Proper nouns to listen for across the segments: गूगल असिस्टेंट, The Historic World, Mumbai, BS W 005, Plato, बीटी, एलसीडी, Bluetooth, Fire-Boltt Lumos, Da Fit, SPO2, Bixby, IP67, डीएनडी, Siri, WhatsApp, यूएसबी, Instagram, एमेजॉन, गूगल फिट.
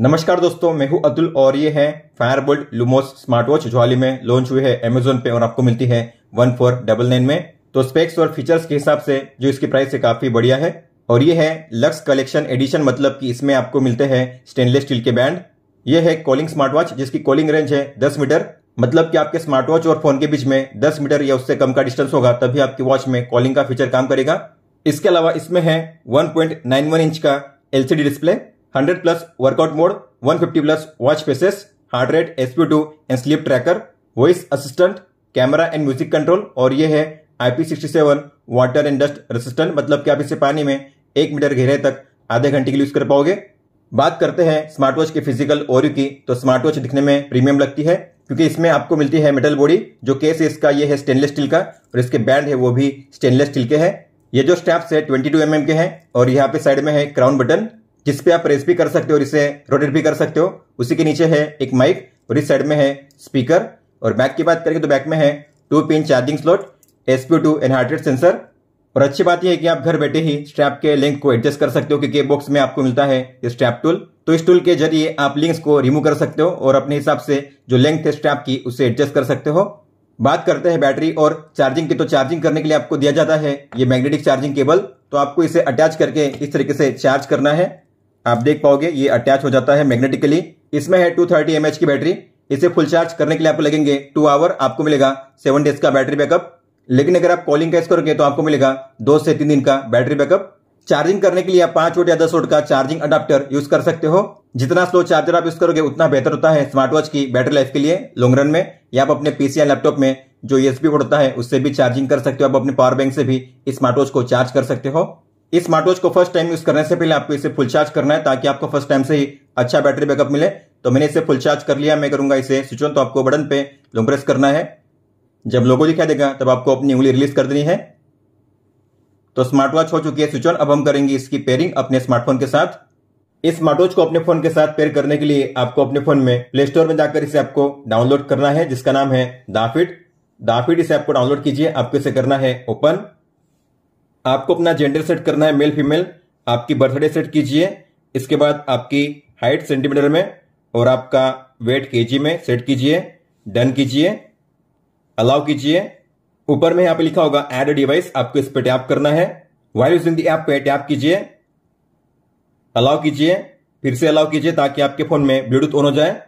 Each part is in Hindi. नमस्कार दोस्तों, मैं हूं अतुल और ये है फायरबोल्ट लुमोस स्मार्ट वॉच जो हाल ही में लॉन्च हुई है एमेजॉन पे और आपको मिलती है 1499 में। तो स्पेक्स और फीचर्स के हिसाब से जो इसकी प्राइस है काफी बढ़िया है। और ये है लक्स कलेक्शन एडिशन, मतलब कि इसमें आपको मिलते हैं स्टेनलेस स्टील के बैंड। ये है कॉलिंग स्मार्ट वॉच जिसकी कॉलिंग रेंज है 10 मीटर, मतलब कि आपके स्मार्ट वॉच और फोन के बीच में 10 मीटर या उससे कम का डिस्टेंस होगा तभी आपकी वॉच में कॉलिंग का फीचर काम करेगा। इसके अलावा इसमें है 1.91 इंच का एलसीडी display, 100 plus workout mode, 150 plus watch faces, heart rate, SP2 and sleep tracker, voice assistant, camera and music control. और ये है IP67 water and dust resistant, मतलब कि आप इसे पानी में 1 मीटर गहरे तक आधे घंटे के लिए यूज कर पाओगे। बात करते हैं स्मार्ट वॉच के फिजिकल ओरियो की, तो स्मार्ट वॉच दिखने में प्रीमियम लगती है क्योंकि इसमें आपको मिलती है मेटल बॉडी। जो केस है इसका ये है स्टेनलेस स्टील का और इसके बैंड है वो भी स्टेनलेस स्टील के है। ये जो स्ट्रैप्स है 22 mm के हैं और यहाँ पे साइड में है क्राउन बटन जिसपे आप प्रेस भी कर सकते हो और इसे रोटेट भी कर सकते हो। उसी के नीचे है एक माइक और इस साइड में है स्पीकर। और बैक की बात करेंगे तो बैक में है 2 pin charging slot, SP2 and heart rate sensor. और अच्छी बात यह है कि आप घर बैठे ही स्ट्रैप के लिंक को एडजस्ट कर सकते हो क्योंकि बॉक्स में आपको मिलता है स्ट्रैप टूल। तो इस टूल के जरिए आप लिंक्स को रिमूव कर सकते हो और अपने हिसाब से जो लेंथ है स्ट्रैप की उसे एडजस्ट कर सकते हो। बात करते हैं बैटरी और चार्जिंग की, तो चार्जिंग करने के लिए आपको दिया जाता है ये मैग्नेटिक चार्जिंग केबल। तो आपको इसे अटैच करके इस तरीके से चार्ज करना है। आप देख पाओगे ये अटैच हो जाता है मैग्नेटिकली। इसमें है 230 mAh की बैटरी। इसे फुल चार्ज करने के लिए आपको लगेंगे 2 आवर, आपको मिलेगा 7 डेज का बैटरी बैकअप। लेकिन अगर आप कॉलिंग का यूज करोगे तो आपको मिलेगा 2 से 3 दिन का बैटरी बैकअप। चार्जिंग करने के लिए आप 5 वोल्ट या 10 वोल्ट का चार्जिंग अडाप्टर यूज कर सकते हो। जितना स्लो चार्जर आप यूज करोगे उतना बेहतर होता है स्मार्ट वॉच की बैटरी लाइफ के लिए लॉन्ग रन में। या आप अपने पीसी या लैपटॉप में जो यूएसबी पोर्ट होता है उससे भी चार्जिंग कर सकते हो। आप अपने पावर बैंक से भी इस स्मार्ट वॉच को चार्ज कर सकते हो। इस स्मार्ट वॉच को फर्स्ट टाइम यूज करने से पहले आपको इसे फुल चार्ज करना है ताकि आपको फर्स्ट टाइम से ही अच्छा बैटरी बैकअप मिले। तो मैंने इसे फुल चार्ज कर लिया। मैं करूंगा इसे स्विच ऑन, तो आपको बटन पे लॉन्ग प्रेस करना है। जब लोगो दिखाई देगा तब आपको अपनी उंगली रिलीज कर देनी है। तो स्मार्ट वॉच हो चुकी है स्विच ऑन। अब हम करेंगे इसकी पेयरिंग अपने स्मार्टफोन के साथ। इस स्मार्ट वॉच को अपने फोन के साथ पेयर करने के लिए आपको अपने फोन में प्ले स्टोर में जाकर इसे आपको डाउनलोड करना है जिसका नाम है Da Fit। Da Fit इसे आपको डाउनलोड कीजिए। आपको इसे करना है ओपन। आपको अपना जेंडर सेट करना है मेल फीमेल। आपकी बर्थडे सेट कीजिए। इसके बाद आपकी हाइट सेंटीमीटर में और आपका वेट केजी में सेट कीजिए। डन कीजिए, अलाउ कीजिए। ऊपर में यहाँ पे लिखा होगा ऐड डिवाइस, आपको इस पर टैप करना है। वाइल यूजिंग द ऐप पे टैप कीजिए, अलाउ कीजिए, फिर से अलाउ कीजिए ताकि आपके फोन में ब्लूटूथ ऑन हो जाए।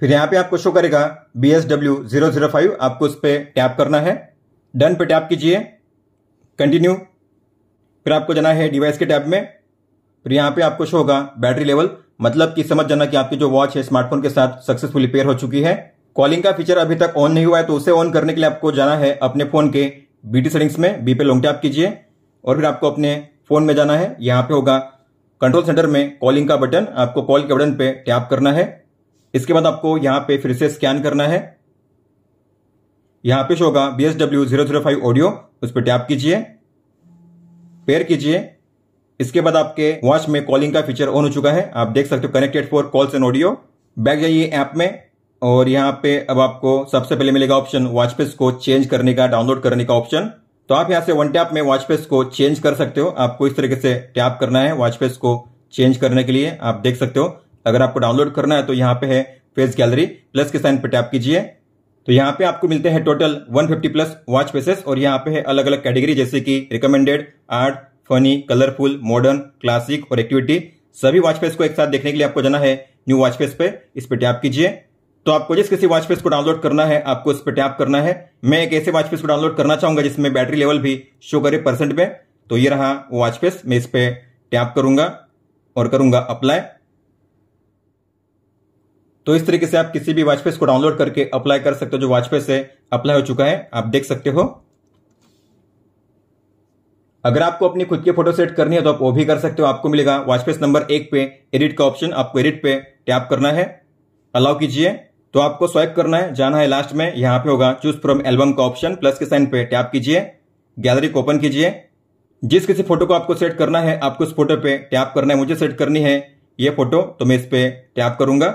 फिर यहाँ पे आपको शो करेगा BS W 005, आपको उस पर टैप करना है। डन पे टैप कीजिए, कंटिन्यू। फिर आपको जाना है डिवाइस के टैब में। फिर यहाँ पे आपको शो होगा बैटरी लेवल, मतलब कि समझ जाना कि आपकी जो वॉच है स्मार्टफोन के साथ सक्सेसफुली पेयर हो चुकी है। कॉलिंग का फीचर अभी तक ऑन नहीं हुआ है तो उसे ऑन करने के लिए आपको जाना है अपने फोन के बीटी सेटिंग्स में। बी पे लॉन्ग टैप कीजिए और फिर आपको अपने फोन में जाना है। यहाँ पे होगा कंट्रोल सेंटर में कॉलिंग का बटन, आपको कॉल के बटन पे टैप करना है। इसके बाद आपको यहाँ पे फिर से स्कैन करना है। यहाँ पे शो होगा BS W 005 ऑडियो, उस पर टैप कीजिए, पेयर कीजिए। इसके बाद आपके वॉच में कॉलिंग का फीचर ऑन हो चुका है। आप देख सकते हो connected for calls and audio. Back जाइए ऐप में और यहाँ पे अब आपको सबसे पहले मिलेगा ऑप्शन वॉच फेस को चेंज करने का, डाउनलोड करने का ऑप्शन। तो आप यहाँ से वन टैप में वॉच फेस को चेंज कर सकते हो। आपको इस तरीके से टैप करना है वॉच फेस को चेंज करने के लिए। आप देख सकते हो अगर आपको डाउनलोड करना है तो यहाँ पे है फेस गैलरी, प्लस के साइन पे टैप कीजिए। तो यहाँ पे आपको मिलते हैं टोटल 150 प्लस वॉच फेसेस और यहाँ पे है अलग अलग कैटेगरी जैसे कि recommended, art, funny, colourful, modern, classic और एक्टिविटी। सभी वॉच फेस को एक साथ देखने के लिए आपको जाना है न्यू वॉच फेस पे, इस पे टैप कीजिए। तो आपको जिस किसी वॉच फेस को डाउनलोड करना है आपको इस पर टैप करना है। मैं एक ऐसे वॉच फेस को डाउनलोड करना चाहूंगा जिसमें बैटरी लेवल भी शो करे परसेंट पे। तो ये रहा वॉच फेस, मैं इस पर टैप करूंगा और करूंगा अप्लाई। तो इस तरीके से आप किसी भी वॉच फेस को डाउनलोड करके अप्लाई कर सकते हो। जो वॉच फेस है अप्लाई हो चुका है, आप देख सकते हो। अगर आपको अपनी खुद की फोटो सेट करनी है तो आप वो भी कर सकते हो। आपको मिलेगा वॉच फेस नंबर 1 पे एडिट का ऑप्शन, आपको एडिट पे टैप करना है, अलाउ कीजिए। तो आपको स्वाइप करना है, जाना है लास्ट में। यहाँ पे होगा चूज फ्रॉम एल्बम का ऑप्शन, प्लस के साइन पे टैप कीजिए, गैलरी को ओपन कीजिए। जिस किसी फोटो को आपको सेट करना है आपको उस फोटो पे टैप करना है। मुझे सेट करनी है ये फोटो तो मैं इस पे टैप करूंगा।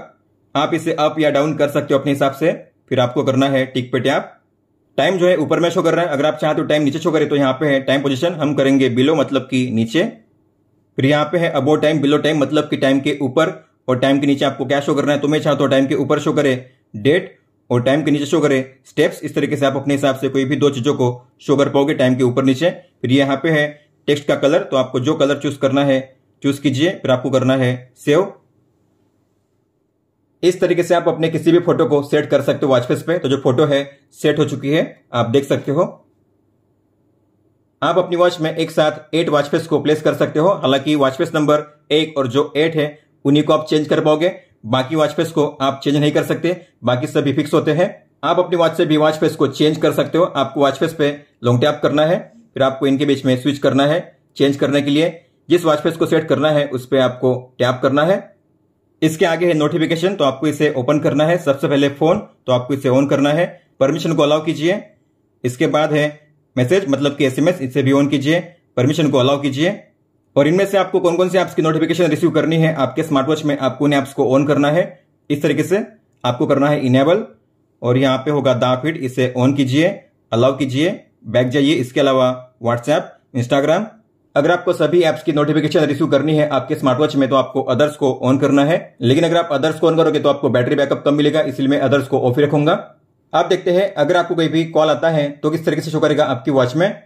आप इसे अप या डाउन कर सकते हो अपने हिसाब से। फिर आपको करना है टिक पे टैप। टाइम जो है ऊपर में शो कर रहा है, अगर आप चाहते हो टाइम नीचे शो करे तो यहाँ पे है टाइम पोजिशन, हम करेंगे बिलो मतलब की नीचे। फिर यहाँ पे है अबो टाइम, बिलो टाइम मतलब की टाइम के ऊपर और टाइम के नीचे आपको क्या शो करना है, तो मैं चाहता हूं टाइम के ऊपर शो करे डेट और टाइम के नीचे शो करे स्टेप्स। इस तरीके से आप अपने हिसाब से कोई भी दो चीजों को शो कर पाओगे, टाइम के ऊपर नीचे। फिर यहाँ पे है टेक्स्ट का कलर, तो आपको जो कलर चूज करना है चूज कीजिए, फिर आपको करना है सेव। इस तरीके से आप अपने किसी भी फोटो को सेट कर सकते हो वाचपेस पे। तो जो फोटो है सेट हो चुकी है, आप देख सकते हो। आप अपनी वॉच में एक साथ 8 वाचपेस को प्लेस कर सकते हो। हालांकि वाचपेस नंबर 1 और जो 8 है उन्हीं को आप चेंज कर पाओगे, बाकी वाचपेस को आप चेंज नहीं कर सकते, बाकी सभी फिक्स होते हैं। आप अपनी वॉच से भी वाचपेस को चेंज कर सकते हो। आपको वाचपेस पे लॉन्ग टैप करना है, फिर आपको इनके बीच में स्विच करना है। चेंज करने के लिए जिस वाचपेस को सेट करना है उस पर आपको टैप करना है। इसके आगे है नोटिफिकेशन, तो आपको इसे ओपन करना है। सबसे पहले फोन, तो आपको इसे ऑन करना है, परमिशन को अलाउ कीजिए। इसके बाद है मैसेज मतलब कि एसएमएस, इसे भी ऑन कीजिए, परमिशन को अलाउ कीजिए। और इनमें से आपको कौन कौन से ऐप्स की नोटिफिकेशन रिसीव करनी है आपके स्मार्ट वॉच में, आपको उन ऐप्स को ऑन करना है। इस तरीके से आपको करना है इनेबल, और यहाँ पे होगा दा फिट, इसे ऑन कीजिए, अलाउ कीजिए, बैक जाइए। इसके अलावा व्हाट्सएप, इंस्टाग्राम, अगर आपको सभी ऐप्स की नोटिफिकेशन रिसीव करनी है आपके स्मार्ट वॉच में तो आपको अदर्स को ऑन करना है। लेकिन अगर आप अदर्स को ऑन करोगे तो आपको बैटरी बैकअप कम मिलेगा, इसलिए मैं अदर्स को ऑफ ही रखूंगा। आप देखते हैं अगर आपको कोई भी कॉल आता है तो किस तरीके से शो करेगा आपकी वॉच में।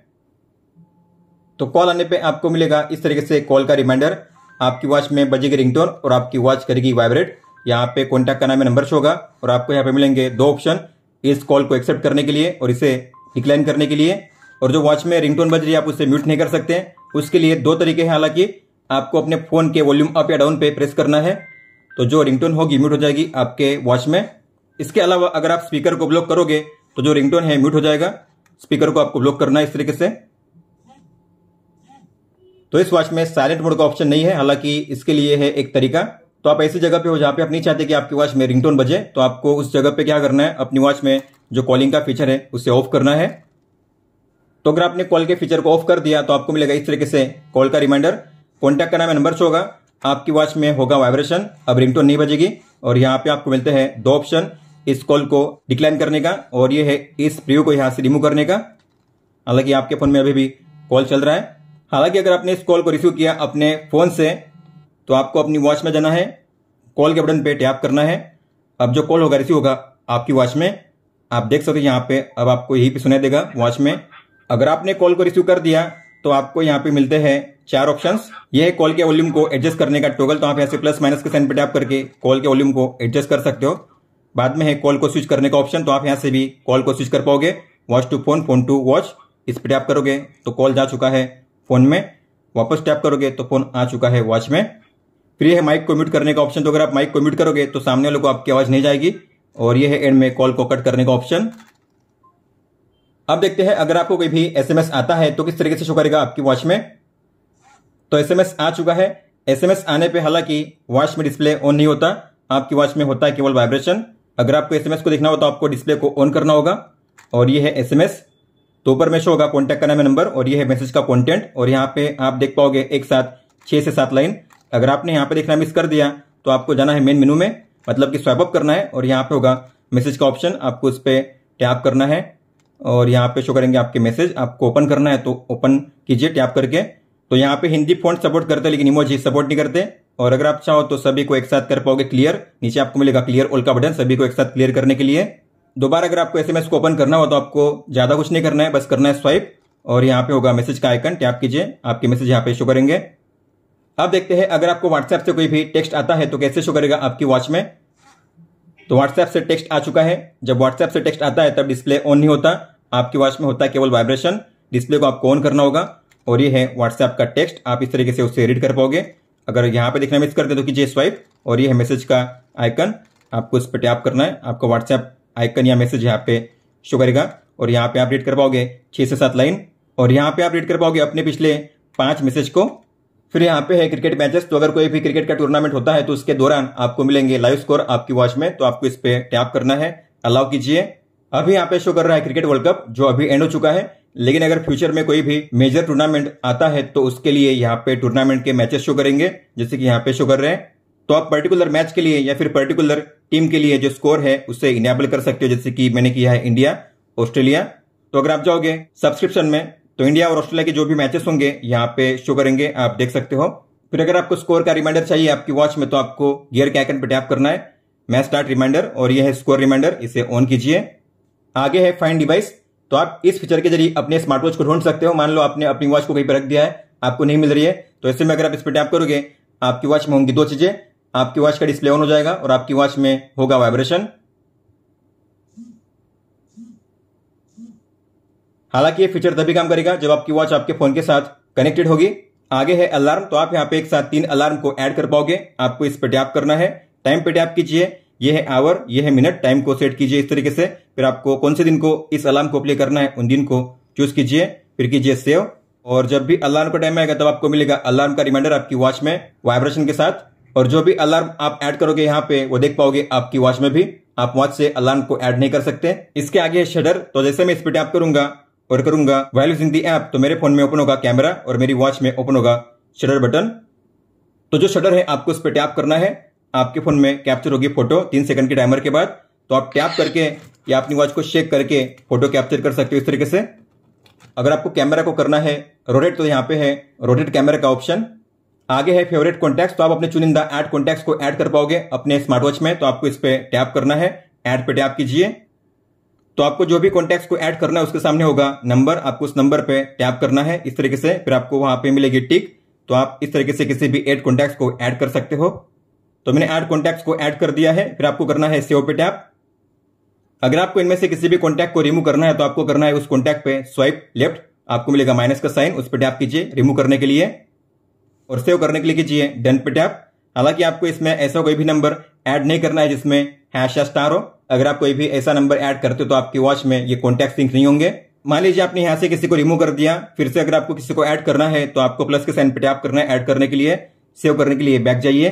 तो कॉल आने पे आपको मिलेगा इस तरीके से कॉल का रिमाइंडर, आपकी वॉच में बजेगी रिंगटोन और आपकी वॉच करेगी वाइब्रेट। यहाँ पे कॉन्टैक्ट का नाम नंबर शो होगा और आपको यहाँ पे मिलेंगे 2 ऑप्शन, इस कॉल को एक्सेप्ट करने के लिए और इसे डिक्लाइन करने के लिए। और जो वॉच में रिंगटोन बज रही है आप उसे म्यूट नहीं कर सकते, उसके लिए 2 तरीके हैं। हालांकि आपको अपने फोन के वॉल्यूम अप या डाउन पे प्रेस करना है, तो जो रिंगटोन होगी म्यूट हो जाएगी आपके वॉच में। इसके अलावा अगर आप स्पीकर को ब्लॉक करोगे तो जो रिंगटोन है म्यूट हो जाएगा, स्पीकर को आपको ब्लॉक करना है इस तरीके से। तो इस वॉच में साइलेंट मोड का ऑप्शन नहीं है, हालांकि इसके लिए है एक तरीका। तो आप ऐसी जगह पे हो जहां पे आप नहीं चाहते कि आपकी वॉच में रिंगटोन बजे, तो आपको उस जगह पे क्या करना है, अपनी वॉच में जो कॉलिंग का फीचर है उसे ऑफ करना है। तो अगर आपने कॉल के फीचर को ऑफ कर दिया तो आपको मिलेगा इस तरीके से कॉल का रिमाइंडर, कॉन्टैक्ट का नाम नंबर शो होगा, आपकी वॉच में होगा वाइब्रेशन, अब रिंगटोन नहीं बजेगी। और यहाँ पे आपको मिलते हैं 2 ऑप्शन, इस कॉल को डिक्लाइन करने का और ये है इस प्रीव्यू को यहाँ से रिमूव करने का। हालांकि आपके फोन में अभी भी कॉल चल रहा है। हालांकि अगर आपने इस कॉल को रिसीव किया अपने फोन से तो आपको अपनी वॉच में जाना है, कॉल के बटन पे टैप करना है। अब जो कॉल होगा रिसीव होगा आपकी वॉच में, आप देख सकते हो यहाँ पे, अब आपको यही पे सुनाई देगा वॉच में। अगर आपने कॉल को रिसीव कर दिया तो आपको यहाँ पे मिलते हैं 4 ऑप्शंस। यह है कॉल के वॉल्यूम को एडजस्ट करने का टॉगल, तो आप ऐसे प्लस माइनस के साइन पे टैप करके कॉल के वॉल्यूम को एडजस्ट कर सकते हो। बाद में है कॉल को स्विच करने का ऑप्शन, तो आप यहाँ से भी कॉल को स्विच कर पाओगे, watch to phone, phone to watch, इस पे टैप करोगे तो कॉल जा चुका है फोन में, वापस टैप करोगे तो फोन आ चुका है वॉच में। फिर यह है माइक को म्यूट करने का ऑप्शन, तो अगर आप माइक को म्यूट करोगे तो सामने वालों को आपकी आवाज नहीं जाएगी। और यह है एंड में कॉल को कट करने का ऑप्शन। अब देखते हैं अगर आपको कोई भी एसएमएस आता है तो किस तरीके से शो करेगा आपकी वॉच में। तो एसएमएस आ चुका है। एसएमएस आने पे हालांकि वॉच में डिस्प्ले ऑन नहीं होता, आपकी वॉच में होता है केवल वाइब्रेशन। अगर आपको एसएमएस को देखना हो तो आपको डिस्प्ले को ऑन करना होगा। और ये है एसएमएस, तो ऊपर में शो होगा कॉन्टैक्ट का नाम नंबर और ये है मैसेज का कॉन्टेंट। और यहाँ पे आप देख पाओगे एक साथ 6 से 7 लाइन। अगर आपने यहाँ पे देखना मिस कर दिया तो आपको जाना है मेन मेनू में, मतलब कि स्वाइप अप करना है और यहाँ पे होगा मैसेज का ऑप्शन, आपको उस पर टैप करना है और यहाँ पे शो करेंगे आपके मैसेज। आपको ओपन करना है तो ओपन कीजिए टैप करके। तो यहाँ पे हिंदी फॉन्ट सपोर्ट करते हैं लेकिन इमोजी सपोर्ट नहीं करते। और अगर आप चाहो तो सभी को एक साथ कर पाओगे क्लियर, नीचे आपको मिलेगा क्लियर ऑल का बटन सभी को एक साथ क्लियर करने के लिए। दोबारा अगर आपको एसएमएस को ओपन करना हो तो आपको ज्यादा कुछ नहीं करना है, बस करना है स्वाइप और यहाँ पे होगा मैसेज का आइकन, टैप कीजिए, आपके मैसेज यहाँ पे शो करेंगे। अब देखते हैं अगर आपको व्हाट्सएप से कोई भी टेक्स्ट आता है तो कैसे शो करेगा आपकी वॉच में। तो व्हाट्सएप से टेक्स्ट आ चुका है। जब व्हाट्सएप से टेक्स्ट आता है तब डिस्प्ले ऑन नहीं होता, आपकी वॉच में होता है केवल वाइब्रेशन, डिस्प्ले को आपको ऑन करना होगा। और ये है व्हाट्सएप का टेक्स्ट, आप इस तरीके से उसे रीड कर पाओगे। अगर यहाँ पे देखना मिस करते तो कीजिए स्वाइप और ये है मैसेज का आइकन, आपको इस पर टैप करना है, आपका व्हाट्सएप आइकन या मैसेज यहाँ पे शो करेगा। और यहाँ पे आप रीड कर पाओगे 6 से 7 लाइन और यहाँ पे आप रीड कर पाओगे अपने पिछले 5 मैसेज को। फिर यहाँ पे है क्रिकेट मैचेस, तो अगर कोई भी क्रिकेट का टूर्नामेंट होता है तो उसके दौरान आपको मिलेंगे लाइव स्कोर आपकी वॉच में, तो आपको इस पे टैप करना है, अलाउ कीजिए। अभी यहाँ पे शो कर रहा है क्रिकेट वर्ल्ड कप जो अभी एंड हो चुका है, लेकिन अगर फ्यूचर में कोई भी मेजर टूर्नामेंट आता है तो उसके लिए यहाँ पे टूर्नामेंट के मैचेस शो करेंगे, जैसे कि यहाँ पे शो कर रहे हैं। तो आप पर्टिकुलर मैच के लिए या फिर पर्टिकुलर टीम के लिए जो स्कोर है उसे इनेबल कर सकते हो, जैसे कि मैंने किया है इंडिया ऑस्ट्रेलिया। तो अगर आप जाओगे सब्सक्रिप्शन में तो इंडिया और ऑस्ट्रेलिया के जो भी मैचेस होंगे यहाँ पे शो करेंगे, आप देख सकते हो। फिर अगर आपको स्कोर का रिमाइंडर चाहिए आपकी वॉच में तो आपको गियर के आइकन पर टैप करना है, मैच स्टार्ट रिमाइंडर, और यह है स्कोर रिमाइंडर, इसे ऑन कीजिए। आगे है फाइंड डिवाइस, तो आप इस फीचर के जरिए अपने स्मार्ट वॉच को ढूंढ सकते हो। मान लो आपने अपनी वॉच को कहीं पर रख दिया है, आपको नहीं मिल रही है, तो ऐसे में अगर आप इस पर टैप करोगे आपकी वॉच में होंगी दो चीजें, आपकी वॉच का डिस्प्ले ऑन हो जाएगा और आपकी वॉच में होगा वाइब्रेशन। हालांकि ये फीचर तभी काम करेगा जब आपकी वॉच आपके फोन के साथ कनेक्टेड होगी। आगे है अलार्म, तो आप यहाँ पे एक साथ तीन अलार्म को ऐड कर पाओगे। आपको इस पे टैप करना है, टाइम पे टैप कीजिए, ये है आवर, ये है मिनट, टाइम को सेट कीजिए इस तरीके से। फिर आपको कौन से दिन को इस अलार्म को प्ले करना है उन दिन को चूज कीजिए, फिर कीजिए सेव, और जब भी अलार्म का टाइम आएगा तब आपको मिलेगा अलार्म का रिमाइंडर आपकी वॉच में वाइब्रेशन के साथ। और जो भी अलार्म आप ऐड करोगे यहाँ पे वो देख पाओगे आपकी वॉच में भी, आप वॉच से अलार्म को ऐड नहीं कर सकते। इसके आगे है शटर, तो जैसे मैं इस पे टैप करूंगा और करूंगा व्हाइल यूजिंग दी ऐप, तो मेरे फोन में ओपन होगा कैमरा और मेरी वॉच में ओपन होगा शटर बटन। तो जो शटर है आपको उस पर टैप करना है, आपके फोन में कैप्चर होगी फोटो 3 सेकंड के टाइमर के बाद, तो आप टैप करके या अपनी वॉच को शेक करके फोटो कैप्चर कर सकते हो इस तरीके से। अगर आपको कैमरा को करना है रोटेट तो यहाँ पे है रोटेट कैमरा का ऑप्शन। आगे है फेवरेट कॉन्टैक्ट्स, तो आप अपने चुनिंदा ऐड कॉन्टैक्ट्स को ऐड कर पाओगे अपने स्मार्ट वॉच में, तो आपको इस पे टैप करना है, ऐड पे टैप कीजिए। तो आपको जो भी कॉन्टैक्ट्स को ऐड करना है उसके सामने होगा नंबर, आपको उस नंबर पे टैप करना है इस तरीके से, फिर आपको वहां पे मिलेगी टिक, तो आप इस तरीके से किसी भी 8 कॉन्टैक्ट्स को ऐड कर सकते हो। तो मैंने 8 कॉन्टैक्ट्स को ऐड कर दिया है, फिर आपको करना है सेव पे टैप। अगर आपको इनमें से किसी भी कॉन्टैक्ट को रिमूव करना है तो आपको करना है उस कॉन्टैक्ट पे स्वाइप लेफ्ट, आपको मिलेगा माइनस का साइन, उस पर टैप कीजिए रिमूव करने के लिए, और सेव करने के लिए कीजिए डन पे टैप। हालांकि आपको इसमें ऐसा कोई भी नंबर ऐड नहीं करना है जिसमें हैश या स्टार हो, अगर आप कोई भी ऐसा नंबर ऐड करते हो तो आपकी वॉच में ये कॉन्टैक्ट सिंक नहीं होंगे। मान लीजिए आपने यहाँ से किसी को रिमूव कर दिया, फिर से अगर आपको किसी को ऐड करना है तो आपको प्लस के साइन पे टैप करना है ऐड करने के लिए, सेव करने के लिए बैक जाइए।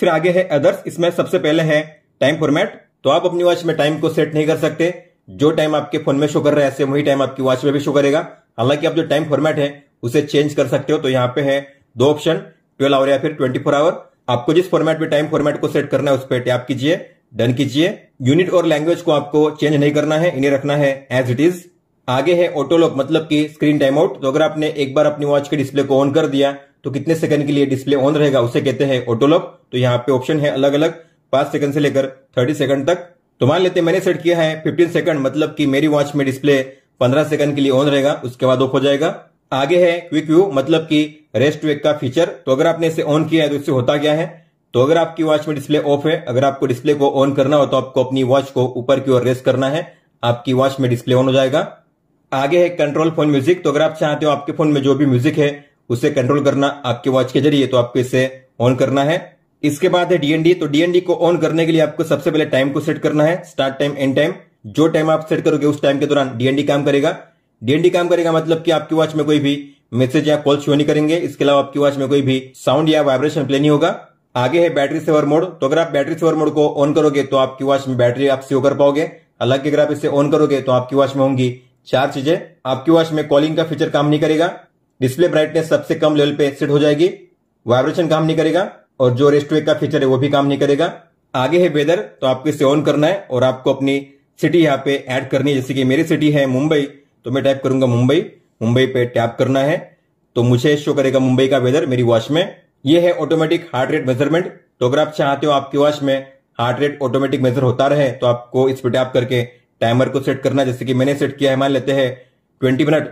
फिर आगे है अदर्स, इसमें सबसे पहले है टाइम फॉर्मेट, तो आप अपनी वॉच में टाइम को सेट नहीं कर सकते, जो टाइम आपके फोन में शो कर रहा है ऐसे वही टाइम आपकी वॉच में भी शो करेगा। हालांकि आप जो टाइम फॉर्मेट है उसे चेंज कर सकते हो, तो यहाँ पे है दो ऑप्शन 12 आवर या फिर 24 आवर, आपको जिस फॉर्मेट में टाइम फॉर्मेट को सेट करना है उस पर टैप कीजिए डन कीजिए। यूनिट और लैंग्वेज को आपको चेंज नहीं करना है, इन्हें रखना है एज इट इज। आगे है ऑटो लॉक, मतलब कि स्क्रीन टाइम आउट, तो अगर आपने एक बार अपनी वॉच के डिस्प्ले को ऑन कर दिया तो कितने सेकंड के लिए डिस्प्ले ऑन रहेगा उसे कहते हैं ऑटो लॉक। तो यहाँ पे ऑप्शन है अलग अलग 5 सेकंड से लेकर 30 सेकंड तक। तो मान लेते मैंने सेट किया है 15 सेकंड, मतलब कि मेरी वॉच में डिस्प्ले 15 सेकंड के लिए ऑन रहेगा, उसके बाद ऑफ हो जाएगा। आगे है क्विक व्यू, मतलब कि रेस्ट टू वेक का फीचर, तो अगर आपने इसे ऑन किया है तो इससे होता क्या है, तो अगर आपकी वॉच में डिस्प्ले ऑफ है, अगर आपको डिस्प्ले को ऑन करना हो तो आपको अपनी वॉच को ऊपर की ओर रेस्ट करना है, आपकी वॉच में डिस्प्ले ऑन हो जाएगा। आगे है कंट्रोल फोन म्यूजिक, तो अगर आप चाहते हो आपके फोन में जो भी म्यूजिक है उसे कंट्रोल करना आपके वॉच के जरिए, तो आपको इसे ऑन करना है। इसके बाद है डीएनडी, तो डीएनडी को ऑन करने के लिए आपको सबसे पहले टाइम को सेट करना है, स्टार्ट टाइम एंड टाइम, जो टाइम आप सेट करोगे उस टाइम के दौरान डीएनडी काम करेगा। डीएनडी काम करेगा मतलब कि आपकी वॉच में कोई भी मैसेज या कॉल शो नहीं करेंगे, इसके अलावा आपकी वॉच में कोई भी साउंड या वाइब्रेशन प्ले नहीं होगा। आगे है बैटरी सेवर मोड, तो अगर आप बैटरी सेवर मोड को ऑन करोगे तो आपकी वॉच में बैटरी आप सेव कर पाओगे। हालांकि अगर आप इसे ऑन करोगे तो आपकी वॉच में होंगी 4 चीजें। आपकी वॉच में कॉलिंग का फीचर काम नहीं करेगा, डिस्प्ले ब्राइटनेस सबसे कम लेवल पे सेट हो जाएगी, वाइब्रेशन काम नहीं करेगा, और जो रेस्ट वेक का फीचर है वो भी काम नहीं करेगा। आगे है वेदर, तो आपको इसे ऑन करना है और आपको अपनी सिटी यहाँ पे ऐड करनी है, जैसे कि मेरी सिटी है मुंबई, तो मैं टाइप करूंगा मुंबई, मुंबई पे टैप करना है, तो मुझे शो करेगा मुंबई का वेदर मेरी वॉच में। ये है ऑटोमेटिक हार्ट रेट मेजरमेंट, तो अगर आप चाहते हो आपकी वॉच में हार्ट रेट ऑटोमेटिक मेजर होता रहे तो आपको इस पे टैप करके टाइमर को सेट करना, जैसे कि मैंने सेट किया है मान लेते हैं 20 मिनट,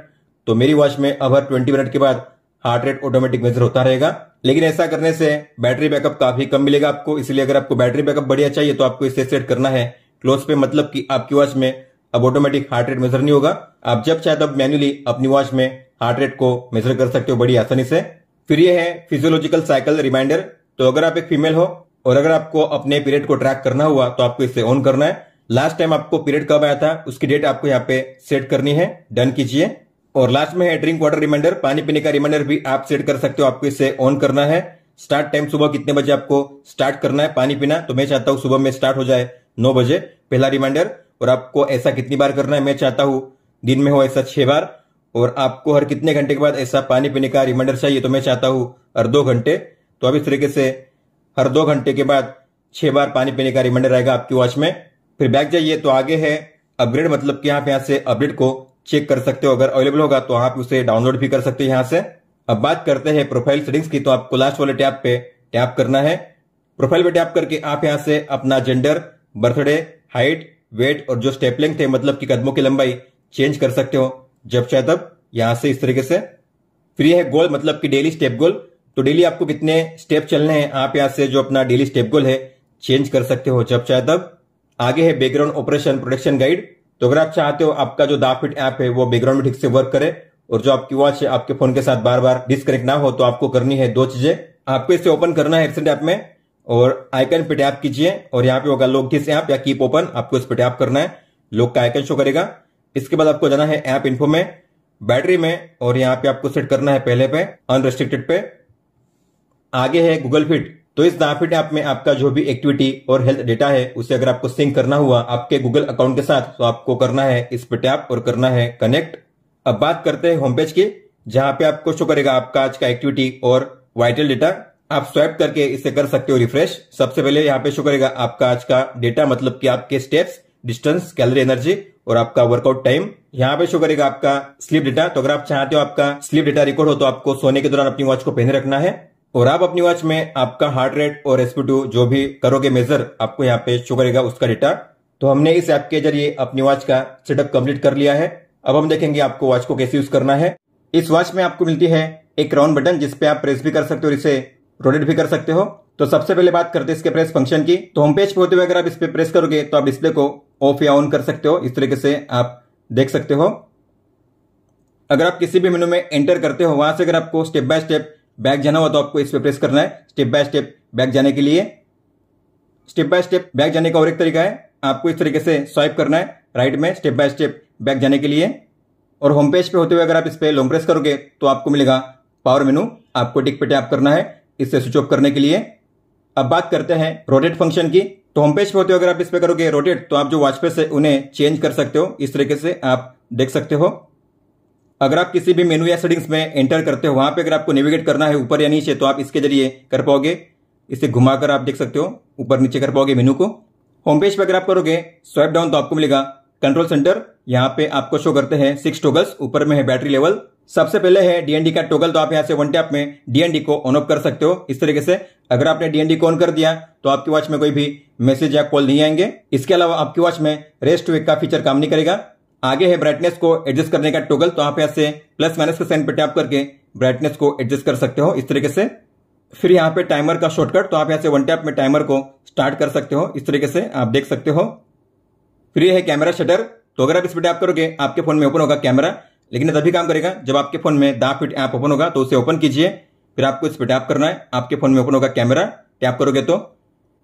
तो मेरी वॉच में अब हर 20 मिनट के बाद हार्ट रेट ऑटोमेटिक मेजर होता रहेगा। लेकिन ऐसा करने से बैटरी बैकअप काफी कम मिलेगा आपको, इसलिए अगर आपको बैटरी बैकअप बढ़िया चाहिए तो आपको इसे सेट करना है क्लोज पे, मतलब कि आपकी वॉच में अब ऑटोमेटिक हार्ट रेट मेजर नहीं होगा, आप जब चाहे तब मैन्युअली अपनी वॉच में हार्ट रेट को मेजर कर सकते हो बड़ी आसानी से। फिर ये है फिजियोलॉजिकल साइकिल रिमाइंडर, तो अगर आप एक फीमेल हो और अगर आपको अपने पीरियड को ट्रैक करना हुआ तो आपको इसे ऑन करना है, लास्ट टाइम आपको पीरियड कब आया था उसकी डेट आपको यहाँ पे सेट करनी है, डन कीजिए। और लास्ट में है ड्रिंक वाटर रिमाइंडर, पानी पीने का रिमाइंडर भी आप सेट कर सकते हो, आपको इसे ऑन करना है। स्टार्ट टाइम सुबह कितने बजे आपको स्टार्ट करना है पानी पीना, तो मैं चाहता हूँ सुबह में स्टार्ट हो जाए 9 बजे पहला रिमाइंडर, और आपको ऐसा कितनी बार करना है, मैं चाहता हूँ दिन में हो ऐसा 6 बार, और आपको हर कितने घंटे के बाद ऐसा पानी पीने का रिमाइंडर चाहिए, तो मैं चाहता हूँ हर 2 घंटे, तो अब इस तरीके से हर 2 घंटे के बाद 6 बार पानी पीने का रिमाइंडर आएगा आपकी वॉच में। फिर बैक जाइए, तो आगे है अपग्रेड, मतलब कि आप यहाँ से अपडेट को चेक कर सकते हो, अगर अवेलेबल होगा तो आप उसे डाउनलोड भी कर सकते हो यहाँ से। अब बात करते हैं प्रोफाइल सेटिंग्स की। तो आपको लास्ट वाले टैब पे टैप करना है। प्रोफाइल पे टैप करके आप यहां से अपना जेंडर, बर्थडे, हाइट, वेट और जो स्टेप लेंथ है मतलब कि कदमों की लंबाई चेंज कर सकते हो जब चाहे तब यहां से इस तरीके से। फिर यह है गोल मतलब कि डेली स्टेप गोल। तो डेली आपको कितने स्टेप चलने हैं आप यहां से जो अपना डेली स्टेप गोल है चेंज कर सकते हो जब चाहे तब। आगे है बैकग्राउंड ऑपरेशन प्रोटेक्शन गाइड। तो अगर आप चाहते हो आपका जो दा फिट ऐप है वो बैकग्राउंड में ठीक से वर्क करे और जो आपकी वॉच है आपके फोन के साथ बार बार डिस्कनेक्ट ना हो, तो आपको करनी है दो चीजें। आपको इसे ओपन करना है एडसेंट ऐप में और आइकन पे टैप कीजिए और यहाँ पे होगा लॉक दिस ऐप या कीप ओपन, आपको इस पे टैप करना है। लॉक का आइकन शो करेगा। इसके बाद आपको जाना है ऐप इन्फो में, बैटरी में और यहाँ पे आपको सेट करना है पहले पे अनरेस्ट्रिक्टेड पे। आगे है गूगल फिट। तो इस दा फिट ऐप में आपका जो भी एक्टिविटी और हेल्थ डेटा है उसे अगर आपको सिंक करना हुआ आपके गूगल अकाउंट के साथ तो आपको करना है इस पे टैप और करना है कनेक्ट। अब बात करते हैं होम पेज की, जहां पे आपको शो करेगा आपका आज का एक्टिविटी और वाइटल डेटा। आप स्वाइप करके इसे कर सकते हो रिफ्रेश। सबसे पहले यहाँ पे शो करेगा आपका आज का डेटा मतलब कि आपके स्टेप्स, डिस्टेंस, कैलोरी, एनर्जी और आपका वर्कआउट टाइम। यहाँ पे शो करेगा आपका स्लीप डेटा। तो अगर आप चाहते हो आपका स्लीप डेटा रिकॉर्ड हो तो आपको सोने के दौरान अपनी वॉच को पहने रखना है और आप अपनी वॉच में आपका हार्ट रेट और एसपी2 जो भी करोगे मेजर आपको यहाँ पे शो करेगा उसका डेटा। तो हमने इस ऐप के जरिए अपनी वॉच का सेटअप कंप्लीट कर लिया है। अब हम देखेंगे आपको वॉच को कैसे यूज करना है। इस वॉच में आपको मिलती है एक राउंड बटन जिसपे आप प्रेस भी कर सकते हो और इसे रोटेट भी कर सकते हो। तो सबसे पहले बात करते हैं इसके प्रेस फंक्शन की। तो होम पेज पे होते हुए अगर आप इस पे प्रेस करोगे तो आप डिस्प्ले को ऑफ या ऑन कर सकते हो, इस तरीके से आप देख सकते हो। अगर आप किसी भी मेनू में एंटर करते हो वहां से अगर आपको स्टेप बाय स्टेप बैक जाना हुआ तो आपको इस पे प्रेस करना है। स्टेप बाय स्टेप बैक जाने के लिए, स्टेप बाय स्टेप बैक जाने का और एक तरीका है, आपको इस तरीके से स्वाइप करना है राइट में स्टेप बाय स्टेप बैक जाने के लिए। और होम पेज पे होते हुए अगर आप इस पे लॉन्ग प्रेस करोगे तो आपको मिलेगा पावर मेनू, आपको टिक पे टैप करना है इससे स्विच ऑफ करने के लिए। अब बात करते हैं रोटेट फंक्शन की। तो होम पेज पे होते हुए अगर आप इस पे करोगे रोटेट तो आप जो वॉच फेस है उन्हें चेंज कर सकते हो, इस तरीके से आप देख सकते हो। अगर आप किसी भी मेनू या सेटिंग्स में एंटर करते हो वहां पे अगर आपको नेविगेट करना है ऊपर या नीचे तो आप इसके जरिए कर पाओगे, इसे घुमाकर आप देख सकते हो ऊपर नीचे कर पाओगे मेनू को। होम पेज पर अगर आप करोगे स्वाइप डाउन तो आपको मिलेगा कंट्रोल सेंटर। यहाँ पे आपको शो करते हैं 6 टॉगल्स, ऊपर में है बैटरी लेवल। सबसे पहले है डीएनडी का टॉगल। तो आप यहाँ से वन टैप में डीएनडी को ऑन ऑफ कर सकते हो इस तरीके से। अगर आपने डीएनडी को ऑन कर दिया तो आपकी वॉच में कोई भी मैसेज या कॉल नहीं आएंगे। इसके अलावा आपकी वॉच में रेस्ट वेक का फीचर काम नहीं करेगा। आगे है ब्राइटनेस को एडजस्ट करने का टॉगल। तो आप यहाँ से प्लस माइनस के साइन पे टैप करके ब्राइटनेस को एडजस्ट कर सकते हो इस तरीके से। फिर यहाँ पे टाइमर का शॉर्टकट। तो आप यहाँ से वन टैप में टाइमर को स्टार्ट कर सकते हो इस तरीके से, आप देख सकते हो। फिर यह है कैमरा शटर। तो अगर आप इस पे टैप करोगे आपके फोन में ओपन होगा कैमरा, लेकिन तभी काम करेगा जब आपके फोन में दा फिट ऐप ओपन होगा। तो उसे ओपन कीजिए, फिर आपको इस पे टैप करना है, आपके फोन में ओपन होगा कैमरा। टैप करोगे तो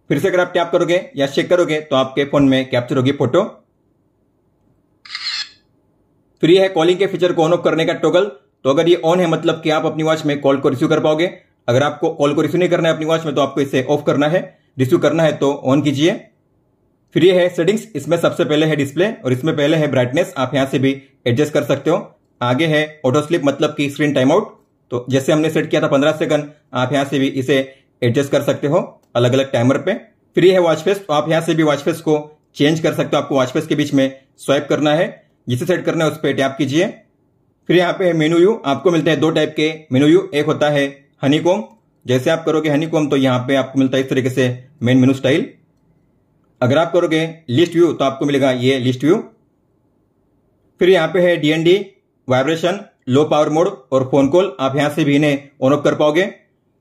फिर से अगर आप टैप करोगे या चेक करोगे तो आपके फोन में कैप्चर होगी फोटो। फिर यह है कॉलिंग के फीचर को ऑन ऑफ करने का टॉगल। तो अगर ये ऑन है मतलब कि आप अपनी वॉच में कॉल को रिसीव कर पाओगे। अगर आपको कॉल को रिसीव नहीं करना है अपनी वॉच में तो आपको इसे ऑफ करना है, रिसीव करना है तो ऑन कीजिए। फिर ये है सेटिंग्स। इसमें सबसे पहले है डिस्प्ले और इसमें पहले है ब्राइटनेस, आप यहाँ से भी एडजस्ट कर सकते हो। आगे है ऑटो स्लीप मतलब कि स्क्रीन टाइम आउट। तो जैसे हमने सेट किया था 15 सेकंड, आप यहाँ से भी इसे एडजस्ट कर सकते हो अलग अलग टाइमर पे। फिर ये है वॉच फेस। तो आप यहाँ से भी वॉच फेस को चेंज कर सकते हो। आपको वॉच फेस के बीच में स्वाइप करना है, जिसे सेट करना है उस पर टैप कीजिए। फिर यहाँ पे मेनू यू। आपको मिलते हैं दो टाइप के मेनू यू, एक होता है हनीकॉम। जैसे आप करोगे हनीकॉम तो यहाँ पे आपको मिलता है इस तरीके से मेन मेनू स्टाइल। अगर आप करोगे लिस्ट व्यू तो आपको मिलेगा ये लिस्ट व्यू। फिर यहाँ पे है डीएनडी, vibration, low power mode और फोन कॉल। आप यहाँ से भी इन्हें ऑन ऑफ कर पाओगे।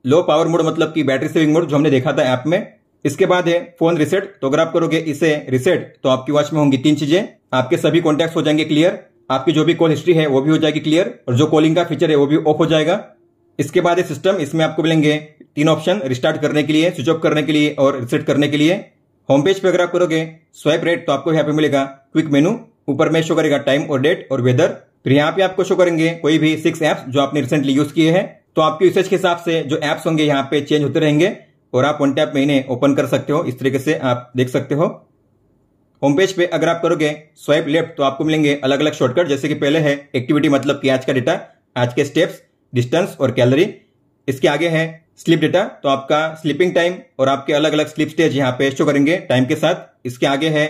लो पावर मोड मतलब कि बैटरी सेविंग मोड जो हमने देखा था ऐप में। इसके बाद है फोन रिसेट। तो अगर आप करोगे इसे रिसेट तो आपकी वॉच में होंगी 3 चीजें। आपके सभी कॉन्टैक्ट्स हो जाएंगे क्लियर, आपकी जो भी कॉल हिस्ट्री है वो भी हो जाएगी क्लियर और जो कॉलिंग का फीचर है वो भी ऑफ हो जाएगा। इसके बाद है सिस्टम। इसमें आपको मिलेंगे 3 ऑप्शन, रिस्टार्ट करने के लिए, स्विच ऑफ करने के लिए और रिसेट करने के लिए। होम पेज पे अगर आप करोगे स्वाइप राइट तो आपको यहाँ पे मिलेगा क्विक मेनू। ऊपर में शो करेगा टाइम और डेट और वेदर। फिर यहाँ पे आपको शो करेंगे कोई भी 6 ऐप्स जो आपने रिसेंटली यूज किए हैं। तो आपके यूसेज के हिसाब से जो एप्स होंगे यहाँ पे चेंज होते रहेंगे और आप वन टैप में इन्हें ओपन कर सकते हो, इस तरीके से आप देख सकते हो। होम पेज पे अगर आप करोगे स्वाइप लेफ्ट तो आपको मिलेंगे अलग अलग शॉर्टकट। जैसे कि पहले है एक्टिविटी मतलब कि आज का डेटा, आज के स्टेप्स, डिस्टेंस और कैलोरी। इसके आगे है स्लीप डेटा। तो आपका स्लीपिंग टाइम और आपके अलग अलग स्लीप स्टेज यहाँ पे शो करेंगे टाइम के साथ। इसके आगे है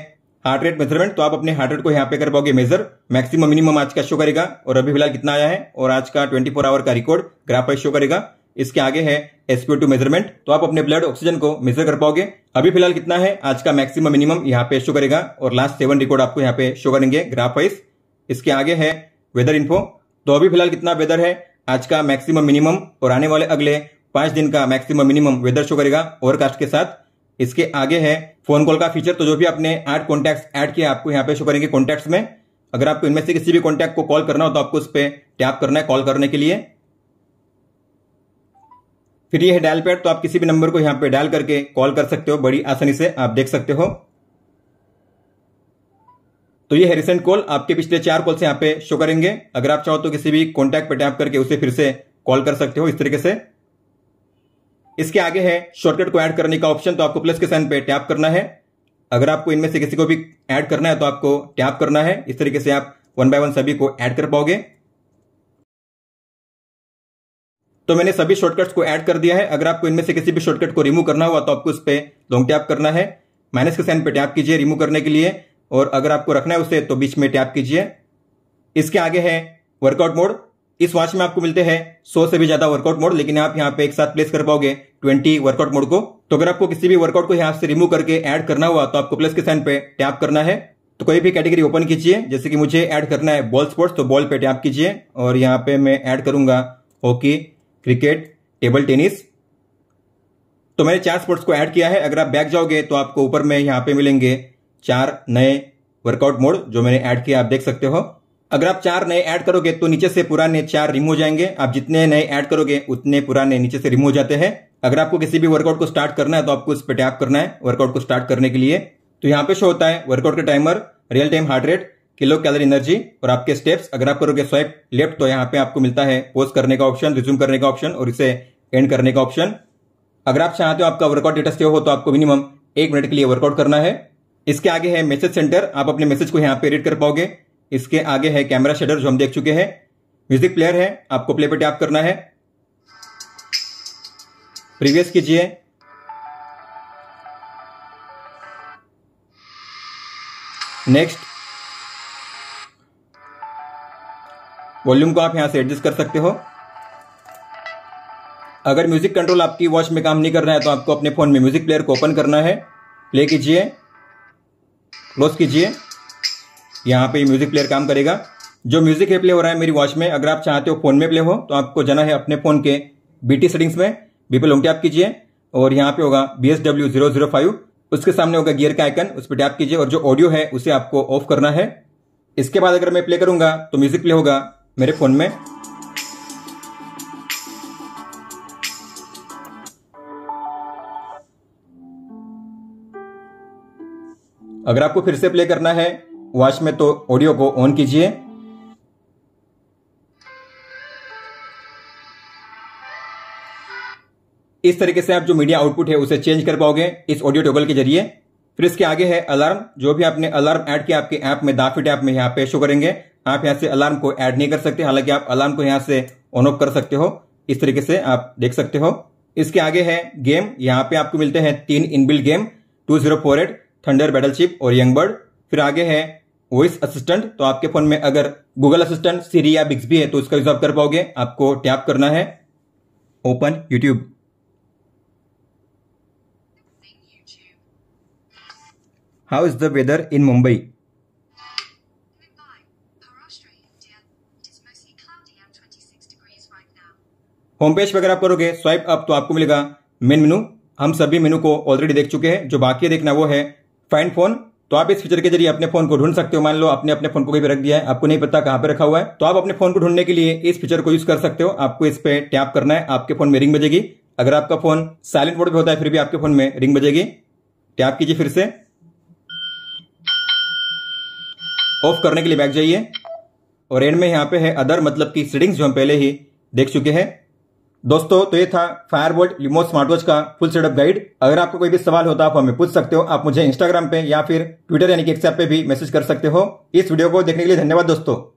हार्ट रेट मेजरमेंट, तो आप अपने हार्ट रेट को यहाँ पे कर पाओगे मेजर। मैक्सिमम मिनिमम आज का शो करेगा और अभी फिलहाल कितना आया है, और आज का 24 आवर का रिकॉर्ड ग्राफ पर शो करेगा। इसके आगे है SPO2 मेजरमेंट, तो आप अपने ब्लड ऑक्सीजन को मेजर कर पाओगे। अभी फिलहाल कितना है, आज का मैक्सिमम मिनिमम यहाँ पे शो करेगा और लास्ट 7 रिकॉर्ड आपको यहाँ पे शो करेंगे ग्राफ वाइज। इसके आगे है वेदर इन्फो, तो अभी फिलहाल कितना वेदर है, आज का मैक्सिमम मिनिमम और आने वाले अगले 5 दिन का मैक्सिमम मिनिमम वेदर शो करेगा ओवरकास्ट के साथ। इसके आगे है फोन कॉल का फीचर, तो जो भी आपने 8 कॉन्टैक्ट्स ऐड किए आपको यहाँ पे शो करेंगे कॉन्टैक्ट्स में। अगर आपको इनमें से किसी भी कॉन्टैक्ट को कॉल करना हो तो आपको उस पर टैप करना है कॉल करने के लिए। फिर ये है डायल पैड, तो आप किसी भी नंबर को यहाँ पे डायल करके कॉल कर सकते हो, बड़ी आसानी से आप देख सकते हो। तो ये है रिसेंट कॉल, आपके पिछले 4 कॉल से यहाँ पे शो करेंगे। अगर आप चाहो तो किसी भी कॉन्टैक्ट पे टैप करके उसे फिर से कॉल कर सकते हो इस तरीके से। इसके आगे है शॉर्टकट को ऐड करने का ऑप्शन, तो आपको प्लस के साइन पे टैप करना है। अगर आपको इनमें से किसी को भी ऐड करना है तो आपको टैप करना है। इस तरीके से आप 1 बाय 1 सभी को ऐड कर पाओगे। तो मैंने सभी शॉर्टकट्स को ऐड कर दिया है। अगर आपको इनमें से किसी भी शॉर्टकट को रिमूव करना हुआ तो आपको उस पर लॉन्ग टैप करना है, माइनस के साइन पे टैप कीजिए रिमूव करने के लिए, और अगर आपको रखना है उसे तो बीच में टैप कीजिए। इसके आगे है वर्कआउट मोड, इस वॉच में आपको मिलते हैं 100 से भी ज्यादा वर्कआउट मोड, लेकिन आप यहाँ पे एक साथ प्लेस कर पाओगे 20 वर्कआउट मोड को। तो अगर आपको किसी भी वर्कआउट को यहाँ से रिमूव करके ऐड करना हुआ तो आपको प्लस के साइन पे टैप करना है। तो कोई भी कैटेगरी ओपन कीजिए, जैसे कि मुझे ऐड करना है बॉल स्पोर्ट्स, तो बॉल पे टैप कीजिए और यहाँ पे मैं ऐड करूंगा हॉकी, क्रिकेट, टेबल टेनिस। तो मैंने 4 स्पोर्ट्स को ऐड किया है। अगर आप बैक जाओगे तो आपको ऊपर में यहाँ पे मिलेंगे 4 नए वर्कआउट मोड जो मैंने ऐड किया, आप देख सकते हो। अगर आप 4 नए ऐड करोगे तो नीचे से पुराने 4 रिमूव हो जाएंगे। आप जितने नए ऐड करोगे उतने पुराने नीचे से रिमूव हो जाते हैं। अगर आपको किसी भी वर्कआउट को स्टार्ट करना है तो आपको उस पर टैप करना है वर्कआउट को स्टार्ट करने के लिए। तो यहाँ पे शो होता है वर्कआउट का timer, real time heart rate, kilo calorie energy और आपके स्टेप्स। अगर आप करोगे स्वाइप लेफ्ट तो यहाँ पे आपको मिलता है पोस्ट करने का ऑप्शन, रिज्यूम करने का ऑप्शन और इसे एंड करने का ऑप्शन। अगर आप चाहते हो आपका वर्कआउट डेटा सेव हो तो आपको मिनिमम 1 मिनट के लिए वर्कआउट करना है। इसके आगे है मैसेज सेंटर, आप अपने मैसेज को यहाँ पे रीड कर पाओगे। इसके आगे है कैमरा शटर जो हम देख चुके हैं। म्यूजिक प्लेयर है, आपको प्ले पे टैप करना है, प्रीवियस कीजिए। नेक्स्ट वॉल्यूम को आप यहां से एडजस्ट कर सकते हो। अगर म्यूजिक कंट्रोल आपकी वॉच में काम नहीं कर रहा है तो आपको अपने फोन में म्यूजिक प्लेयर को ओपन करना है, प्ले कीजिए, क्लोज कीजिए। यहां पे म्यूजिक प्लेयर काम करेगा। जो म्यूजिक है प्ले हो रहा है मेरी वॉच में। अगर आप चाहते हो फोन में प्ले हो तो आपको जाना है अपने फोन के बीटी सेटिंग्स में, बी पे लॉन्ग टैप कीजिए और यहाँ पे होगा BS W 005, उसके सामने होगा गियर का आइकन, उस पर टैप कीजिए और जो ऑडियो है उसे आपको ऑफ करना है। इसके बाद अगर मैं प्ले करूंगा तो म्यूजिक प्ले होगा मेरे फोन में। अगर आपको फिर से प्ले करना है वॉच में तो ऑडियो को ऑन कीजिए। इस तरीके से आप जो मीडिया आउटपुट है उसे चेंज कर पाओगे इस ऑडियो टॉगल के जरिए। फिर इसके आगे है अलार्म, जो भी आपने अलार्म ऐड किया आपके ऐप में, Da Fit ऐप में यहाँ पे शो करेंगे। आप यहाँ से अलार्म को ऐड नहीं कर सकते, हालांकि आप अलार्म को यहाँ से ऑन ऑफ कर सकते हो, इस तरीके से आप देख सकते हो। इसके आगे है गेम, यहाँ पे आपको मिलते हैं 3 इनबिल्ट गेम, 2048, थंडर, बैटलशिप और यंग बर्ड। फिर आगे है वॉइस असिस्टेंट, तो आपके फोन में अगर गूगल असिस्टेंट, सीरी या बिक्सबी है तो उसका यूज आप कर पाओगे। आपको टैप करना है open YouTube. How is the weather in Mumbai, home page पर अगर आप करोगे स्वाइप अप तो आपको मिलेगा मेन मेनू। हम सभी मेनू को ऑलरेडी देख चुके हैं, जो बाकी देखना वो है फाइंड फोन। तो आप इस फीचर के जरिए अपने फोन को ढूंढ सकते हो। मान लो आपने अपने फोन को कहीं पे रख दिया है, आपको नहीं पता कहाँ पे रखा हुआ है, तो आप अपने फोन को ढूंढने के लिए इस फीचर को यूज कर सकते हो। आपको इस पे टैप करना है, आपके फोन में रिंग बजेगी। अगर आपका फोन साइलेंट मोड पे होता है फिर भी आपके फोन में रिंग बजेगी। टैप कीजिए, फिर से ऑफ करने के लिए बैक जाइए और एंड में यहाँ पे है अदर, मतलब की सेटिंग्स जो हम पहले ही देख चुके हैं। दोस्तों तो ये था Fire-Boltt Lumos स्मार्ट वॉच का फुल सेटअप गाइड। अगर आपको कोई भी सवाल होता आप हमें पूछ सकते हो। आप मुझे इंस्टाग्राम पे या फिर ट्विटर यानी कि WhatsApp पे भी मैसेज कर सकते हो। इस वीडियो को देखने के लिए धन्यवाद दोस्तों।